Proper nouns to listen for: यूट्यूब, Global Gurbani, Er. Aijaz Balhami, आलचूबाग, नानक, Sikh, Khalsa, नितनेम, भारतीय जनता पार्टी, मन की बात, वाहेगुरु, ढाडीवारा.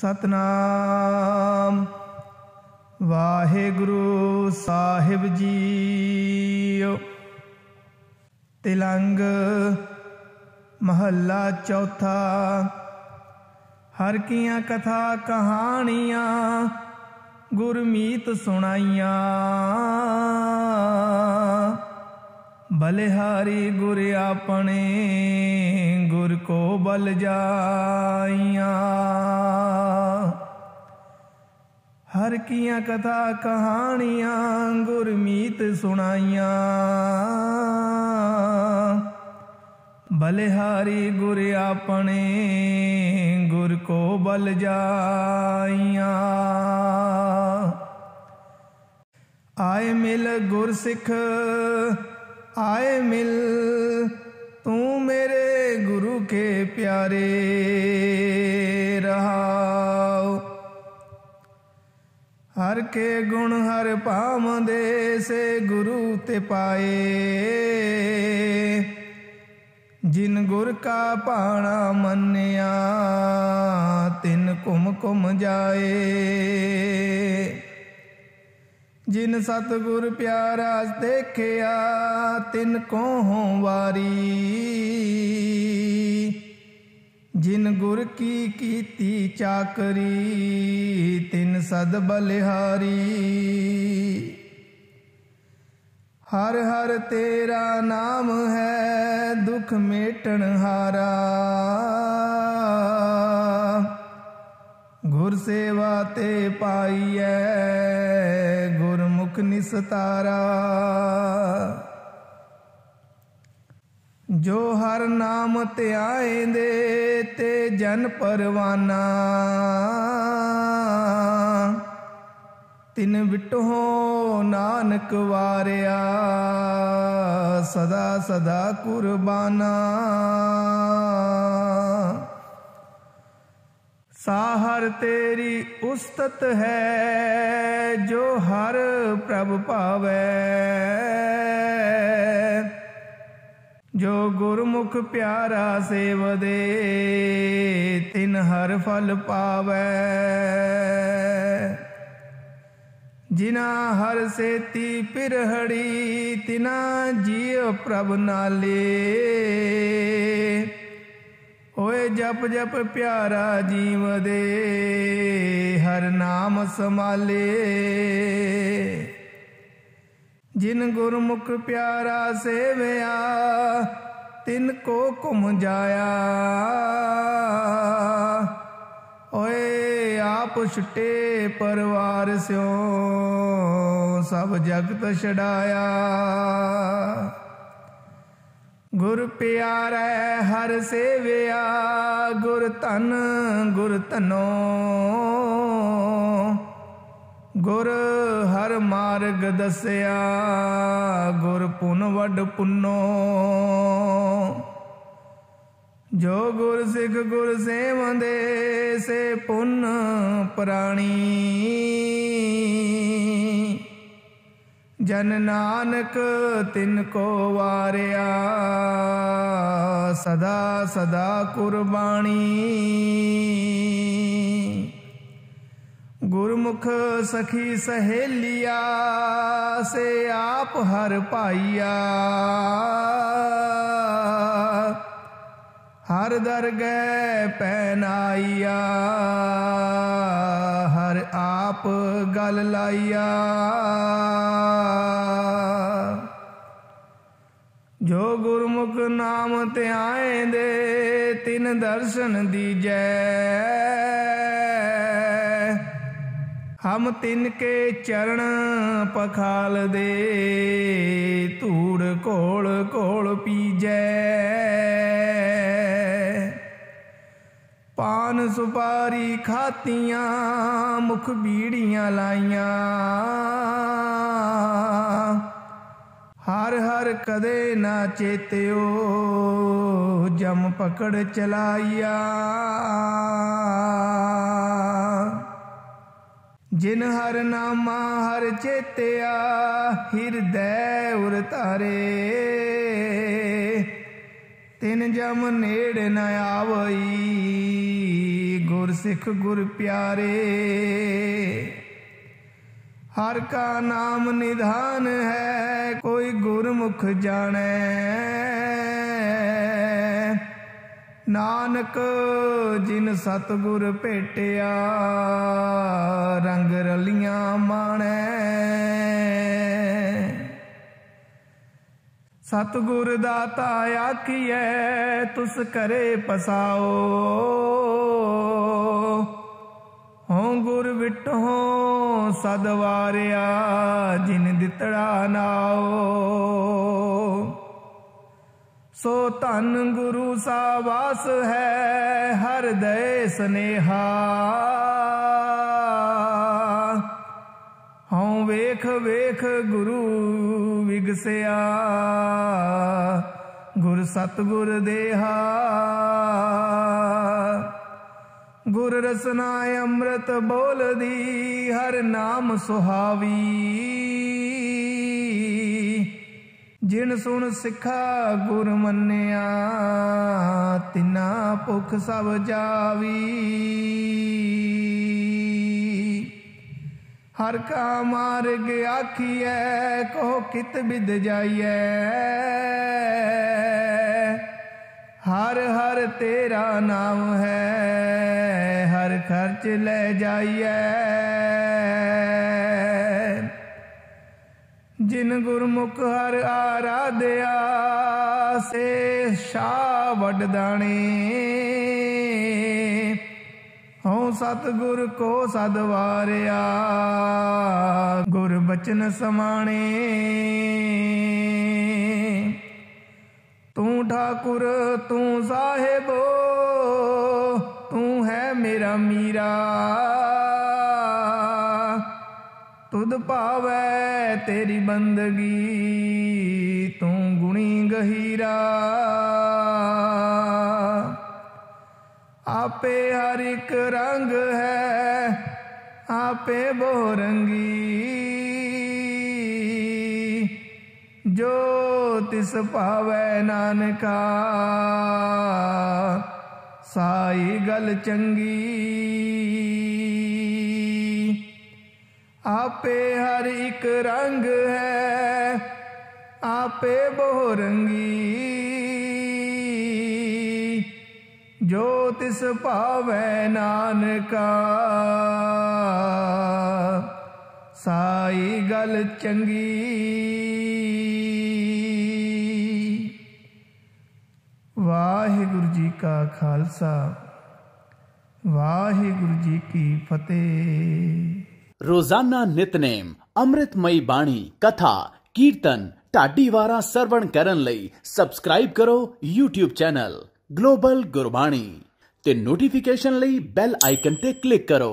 सतनाम वाहेगुरु साहिब जी। तिलंग महला चौथा। हर कीयां कथा कहानियाँ गुरमीत सुनाइया। बलिहारी गुर आपने गुर को बल जाइया। हर कीयां कथा कहानियाँ गुरमीत सुनाइया। बलिहारी गुर आपने गुर को बल जाइया। आए मिल गुरसिख आए मिल तू मेरे गुरु के प्यारे रहाओ। हर के गुण हर पाम दे से गुरु ते पाए। जिन गुर का पाना मन्या तिन कुम कुम जाए। जिन सतगुर प्यारा देखया तिन को हों वारी। जिन गुर की कीती चाकरी तिन सद बलिहारी। हर हर तेरा नाम है दुख मेटन हारा। गुर सेवा ते पाई है गुरमुख निस्तारा। जो हर नाम त्याए दे ते जन परवाना। तिन बिटहो नानक वारिया सदा सदा कुर्बाना। साहर तेरी उस्तत है जो हर प्रभु पावे। जो गुरमुख प्यारा सेव दे तिन हर फल पावे। जिना हर सेती पिरहड़ी तिना जियो प्रभु नाले। ओए जप जप प्यारा जीव दे हर नाम समाले। जिन गुरमुख प्यारा सेवया तिन को कुम जाया। ओए आप छुटे परिवार स्यो सब जगत छड़ाया। गुर प्यारा हर सेवया गुर तनो। गुर हर मार्ग दसया गुर पुन वड पुन्नो। जो गुर सिख गुर सेवंदे से पुन प्राणी। जन नानक तिन को वारिया सदा सदा कुर्बानी। गुरमुख सखी सहेलिया से आप हर पाइया। हर दरगह पहनाइया हर आप गल लाइया। जो गुरमुख नाम त्याए दे तिन दर्शन दीजै। हम तिनके चरण पखाल दे धूड़ कोल कोल पीजै। पान सुपारी खातियाँ मुख बीड़ियाँ लाइयाँ। हर हर कदे ना चेत्यो जम पकड़ चलाइया। जिन हर नामा हर चेत्या हृदय उरतारे। तिन जम नेड़ न आवई गुर और सिख गुर प्यारे। हर का नाम निधान है, कोई गुरमुख जाने। नानक जिन सतगुर भेटिया, रंग रलियां माने। सतगुर दाता आखिए तुस करे पसाओ। हों गुर बिटहो सदवारिया, जिन दितड़ा नाओ। सो धन गुरु सावास है, हर दय स्नेहा। हों वेख वेख गुरु विगसिया, गुर सतगुर देहा। गुर रसना अमृत बोल दी, हर नाम सुहावी। जिन सुन सिखा गुर मन्या, तिना भुख सब जावी। हर का मार्ग आखिए, कहो कित बिद जाइए। हर हर तेरा नाम है, हर खर्च ले जाइए। जिन गुरमुख हर आराध्या, से शाह वडदाने। हों सतगुर को सदवारिया, गुर बचन समाने। तू ठाकुर तू साहेबो, तू है मेरा मीरा। तुद पावे तेरी बंदगी, तू गुणी गहीरा। आपे हर एक रंग है, आपे बहुरंगी। जो तिस पावै नानका, साई गल चंगी। आपे हर एक रंग है, आपे बहुरंगी। जो तिस पावै नानका, साई गल चंगी। वाहिगुरु जी का खालसा, वाहिगुरु जी की फतेह। रोजाना नितनेम अमृतमयी बाणी, कथा, कीर्तन, ढाडीवारा सरवण करन लई सबसक्राइब करो यूट्यूब चैनल ग्लोबल गुरबाणी ते नोटिफिकेशन लई बेल आइकन ते क्लिक करो।